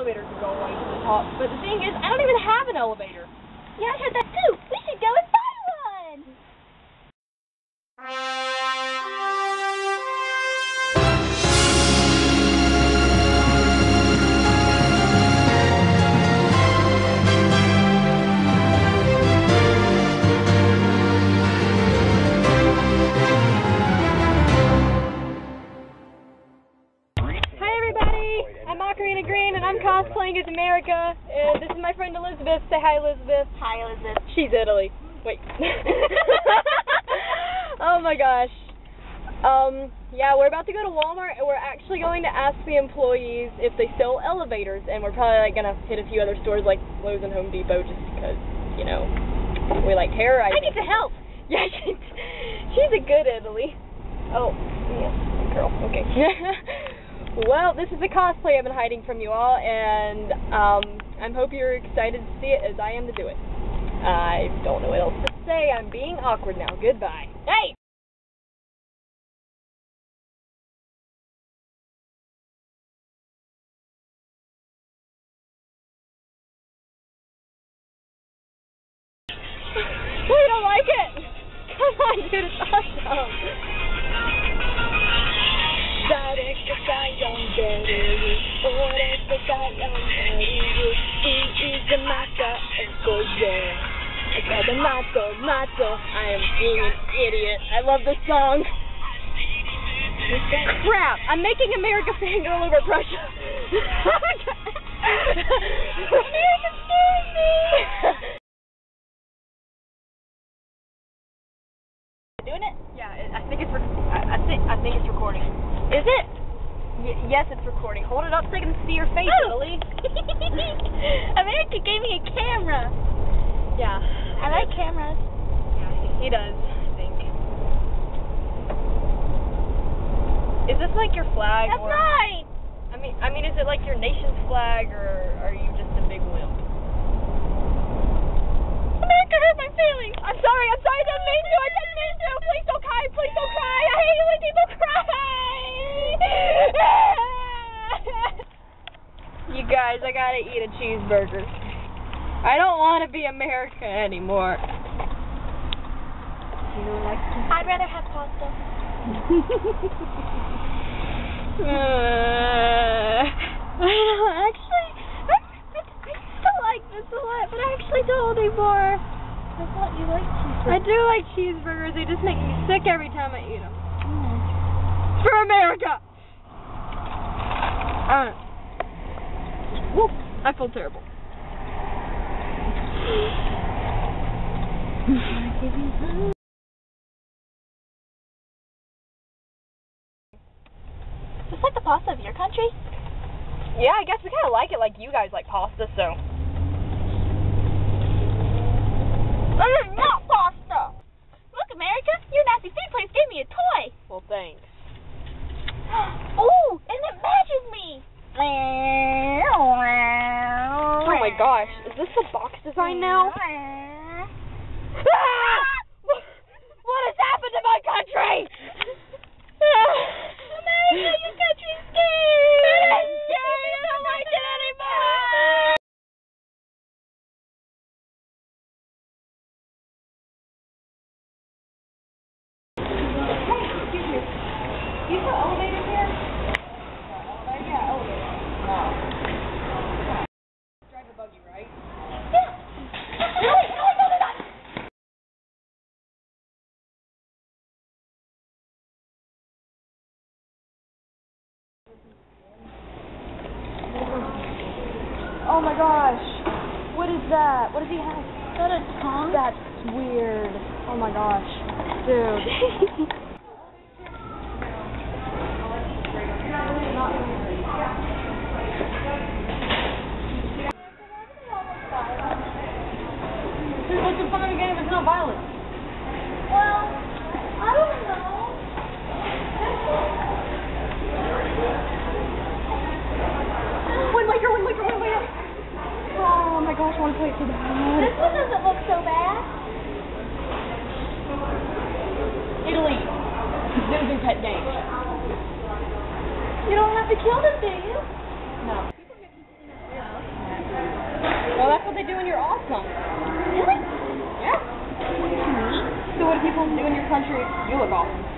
elevator could go all the way to the top. But the thing is, I don't even have an elevator. Yeah, I heard that too. We should go and buy one. Cosplaying as America, and this is my friend Elizabeth. Say hi, Elizabeth. Hi, Elizabeth. She's Italy. Wait. Oh my gosh. Yeah, we're about to go to Walmart, and we're actually going to ask the employees if they sell elevators, and we're probably like gonna hit a few other stores like Lowe's and Home Depot just because, you know, we like terrorize. I need the help. Yeah, she's a good Italy. Oh, yes, girl. Okay. Well, this is the cosplay I've been hiding from you all, and I hope you're excited to see it as I am to do it. I don't know what else to say. I'm being awkward now. Goodbye. Hey! We don't like it! Come on, dude, it's awesome! I am being an idiot. I love this song. Crap! I'm making America fangirl over Prussia. America scares me! Doing it? Yeah, I think it's. I think it's recording. Is it? Yes, it's recording. Hold it up so I can see your face, Italy. America gave me a camera. Yeah. I like cameras. Yeah, he does, I think. Is this like your flag? That's mine! I mean, is it like your nation's flag, or are you just a big wimp? America hurt my feelings! I'm sorry, I didn't mean to! Please don't cry! I hate it when people cry! You guys, I gotta eat a cheeseburger. I don't want to be America anymore. I'd rather have pasta. I don't actually. I still like this a lot, but I actually don't anymore. I thought you liked cheeseburgers. I do like cheeseburgers. They just make me sick every time I eat them. Mm. For America! Whoop, I feel terrible. Just like the pasta of your country? Yeah, I guess we kind of like it like you guys like pasta, so. This is not pasta! Look, America, your nasty food place gave me a toy! Well, thanks. Ooh, and it matches me! Oh my gosh, is this the box design now? Ah! What has happened to my country? America, your country's scared! It is scared! I don't like it anymore! Excuse me. Do you have an elevator here? Yeah, elevator. Drive a buggy, right? Yeah! Oh my gosh, what is that? What does he have? Is that a tongue? That's weird. Oh my gosh, dude. What's the fun of the game if it's not violent? Well, I don't know. Oh my gosh, I want to play it so bad. This one doesn't look so bad. Italy. This is a pet game. You don't have to kill them, do you? No. they do when you're awesome. Really? Yeah. So what do people do in your country? You look awesome.